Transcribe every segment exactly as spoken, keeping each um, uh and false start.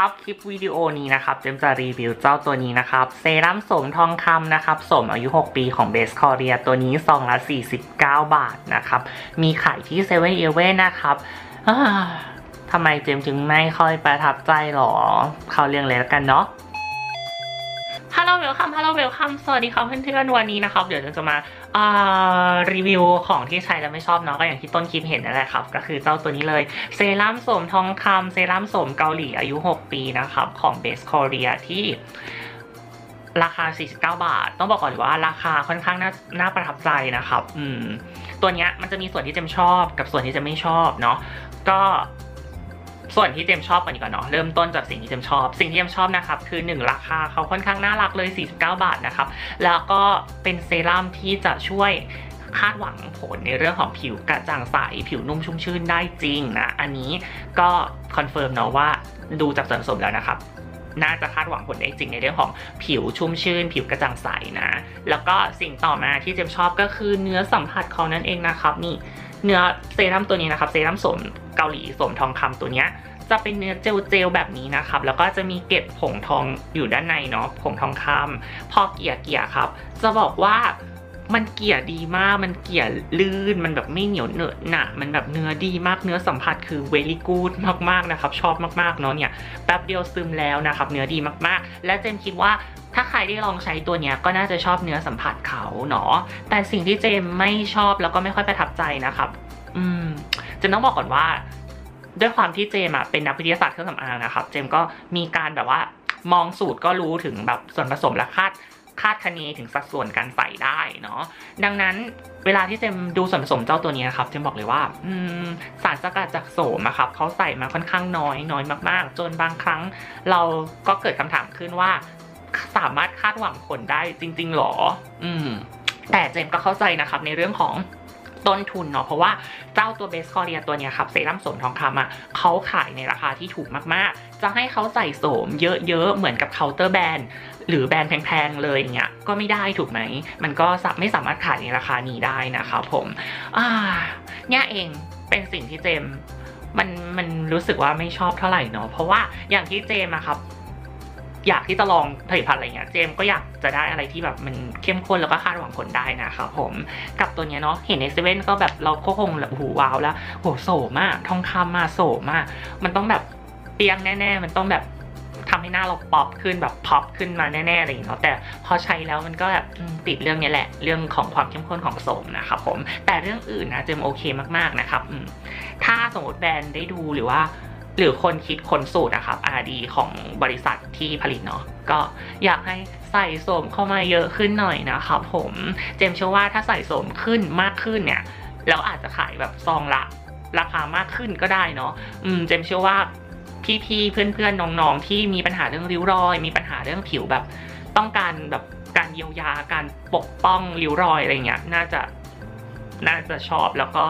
ครับคลิปวิดีโอนี้นะครับเจมจะรีวิวเจ้าตัวนี้นะครับเซรั่มสมทองคำนะครับสมอายุหกปีของเบสคอเรียตัวนี้ซองละสี่สิบเก้าบาทนะครับมีขายที่เซเว่นอีเลฟเว่นนะครับทำไมเจมจึงไม่ค่อยประทับใจหรอเข้าเรื่องเลยแล้วกันเนาะฮัลโหลเวลคัมฮัลโหลเวลคัมสวัสดีครับเพื่อนๆวันนี้นะครับเดี๋ยวเราจะมารีวิวของที่ใช้แล้วไม่ชอบเนาะก็อย่างที่ต้นคลิปเห็นนั่นแหละครับก็คือเจ้าตัวนี้เลยเซรั่มสมทองคำเซรั่มสมเกาหลีอายุหกปีนะครับของเบสคอเรียที่ราคาสี่สิบเก้าบาทต้องบอกก่อนว่าราคาค่อนข้าง น, น่าประทับใจนะครับอืมตัวเนี้ยมันจะมีส่วนที่เจมชอบกับส่วนที่เจมไม่ชอบเนาะก็ส่วนที่เจมชอบก่อนดีกว่าเนาะเริ่มต้นจากสิ่งที่เจมชอบสิ่งที่เจมชอบนะครับคือหนึ่งราคาเขาค่อนข้างน่ารักเลยสี่สิบเก้าบาทนะครับแล้วก็เป็นเซรั่มที่จะช่วยคาดหวังผลในเรื่องของผิวกระจ่างใสผิวนุ่มชุ่มชื่นได้จริงนะอันนี้ก็คอนเฟิร์มเนาะว่าดูจากส่วนผสมแล้วนะครับน่าจะคาดหวังผลได้จริงในเรื่องของผิวชุ่มชื่นผิวกระจ่างใสนะแล้วก็สิ่งต่อมาที่เจมชอบก็คือเนื้อสัมผัสของนั่นเองนะครับนี่เนื้อเซรั่มตัวนี้นะครับเซรั่มสมเกาหลีสมทองคำตัวเนี้ยจะเป็นเนื้อเจลเจลแบบนี้นะครับแล้วก็จะมีเกล็ดผงทองอยู่ด้านในเนาะผงทองคำพอเกี่ยเกี่ยครับจะบอกว่ามันเกี่ยดีมากมันเกี่ยลื่นมันแบบไม่เหนียวเหนอะหนะมันแบบเนื้อดีมากเนื้อสัมผัสคือเวลี่กู๊ดมากๆนะครับชอบมากๆเนาะเนี่ยแป๊บเดียวซึมแล้วนะครับเนื้อดีมากๆและเจมคิดว่าถ้าใครได้ลองใช้ตัวเนี้ยก็น่าจะชอบเนื้อสัมผัสเขาเนาะแต่สิ่งที่เจมไม่ชอบแล้วก็ไม่ค่อยประทับใจนะครับอืมเจมต้องบอกก่อนว่าด้วยความที่เจมอะเป็นนักวิทยาศาสตร์เครื่องสำอางนะครับเจมก็มีการแบบว่ามองสูตรก็รู้ถึงแบบส่วนผสมและคาดคาดคะเนถึงสัดส่วนการใส่ได้เนาะดังนั้นเวลาที่เจมดูส่วนผสมเจ้าตัวนี้นะครับเจมบอกเลยว่าอืมสารสกัดจากโสมอะครับเขาใส่มาค่อนข้างน้อยน้อยมากๆจนบางครั้งเราก็เกิดคำถามขึ้นว่าสามารถคาดหวังผลได้จริงๆหรออืมแต่เจมก็เข้าใจนะครับในเรื่องของต้นทุนเนาะเพราะว่าเจ้าตัวเบสคอเรียตัวเนี้ยครับเซรั่มสมทองคำอ่ะเขาขายในราคาที่ถูกมากๆจะให้เขาใส่โสมเยอะๆเหมือนกับเคาน์เตอร์แบรนด์หรือแบรนด์แพงๆเลยอย่างเงี้ยก็ไม่ได้ถูกไหมมันก็ไม่สามารถขายในราคานี้ได้นะครับผมอ่าเนี่ยเองเป็นสิ่งที่เจมมันมันรู้สึกว่าไม่ชอบเท่าไหร่เนาะเพราะว่าอย่างที่เจมอะครับอยากที่จะลองผลิตภัณฑ์อะไรเงี้ยเจมก็อยากจะได้อะไรที่แบบมันเข้มข้นแล้วก็คาดหวังผลได้นะครับผมกับตัวเนี้ยเนาะเห็นในเซเว่นก็แบบเราก็คงแบบหูว้าวแล้วโหโสมากทองคำมาโสมากมันต้องแบบเปียงแน่ๆมันต้องแบบทำให้หน้าเราป๊อปขึ้นแบบป๊อปขึ้นมาแน่ๆอะไรอย่างเงี้ยแต่พอใช้แล้วมันก็แบบติดเรื่องนี้แหละเรื่องของความเข้มข้นของโสมนะครับผมแต่เรื่องอื่นนะเจมโอเคมากๆนะครับถ้าสมมติแบรนด์ได้ดูหรือว่าหรือคนคิดคนสูตรนะครับ อาร์ ดี ของบริษัทที่ผลิตเนาะก็อยากให้ใส่โสมเข้ามาเยอะขึ้นหน่อยนะครับผมเจมเชื่อว่าถ้าใส่โสมขึ้นมากขึ้นเนี่ยแล้วอาจจะขายแบบซองละราคามากขึ้นก็ได้เนาะอืมเจมเชื่อว่าพี่ๆเพื่อนๆน้องๆที่มีปัญหาเรื่องริ้วรอยมีปัญหาเรื่องผิวแบบต้องการแบบการเยียวยาการปกป้องริ้วรอยอะไรเงี้ยน่าจะน่าจะชอบแล้วก็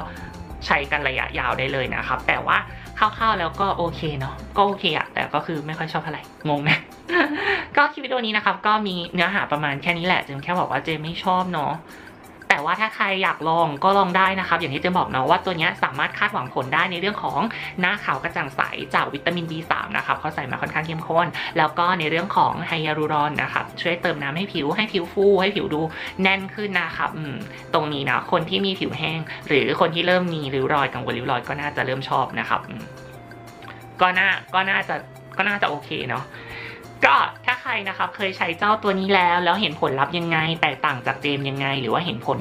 ใช้กันระยะยาวได้เลยนะครับแต่ว่าคร่าวๆแล้วก็โอเคเนาะก็โอเคอะแต่ก็คือไม่ค่อยชอบเท่าไหร่งงนะ ก็คลิปวิดีโอนี้นะครับก็มีเนื้อหาประมาณแค่นี้แหละเจมแค่บอกว่าเจมไม่ชอบเนาะแต่ว่าถ้าใครอยากลองก็ลองได้นะครับอย่างที่เจมบอกเนาะว่าตัวนี้สามารถคาดหวังผลได้ในเรื่องของหน้าขาวกระจ่างใสจากวิตามิน บี สาม นะครับเขาใส่มาค่อนข้างเข้มข้นแล้วก็ในเรื่องของไฮยาลูรอนนะครับช่วยเติมน้ำให้ผิวให้ผิวฟูให้ผิวดูแน่นขึ้นนะครับตรงนี้นะคนที่มีผิวแห้งหรือคนที่เริ่มมีริ้วรอยกังวลริ้วรอยก็น่าจะเริ่มชอบนะครับก็น่าก็น่าจะก็น่าจะโอเคเนาะก็ถ้าใครนะครับเคยใช้เจ้าตัวนี้แล้วแล้วเห็นผลลัพธ์ยังไงแตกต่างจากเจมยังไงหรือว่าเห็นผล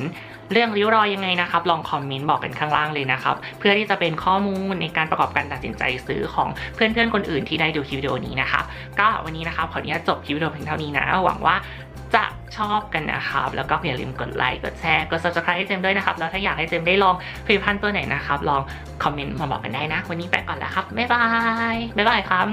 เรื่องริ้วรอยยังไงนะครับลองคอมเมนต์บอกกันข้างล่างเลยนะครับเพื่อที่จะเป็นข้อมูลในการประกอบการตัดสินใจซื้อของเพื่อนๆคนอื่นที่ได้ดูคลิปวิดีโอนี้นะคะก็วันนี้นะครับขออนุญาตจบคลิปวิดีโอเพียงเท่านี้นะหวังว่าจะชอบกันนะครับแล้วก็อย่าลืมกดไลค์กดแชร์กด ซับสไครบ์ ให้เจมด้วยนะครับแล้วถ้าอยากให้เจมได้ลองผลิตภัณฑ์ตัวไหนนะครับลองคอมเมนต์มาบอกกันได้นะวันนี้ไปก่อนแล้วครับบ๊ายบายบ๊ายบายครับ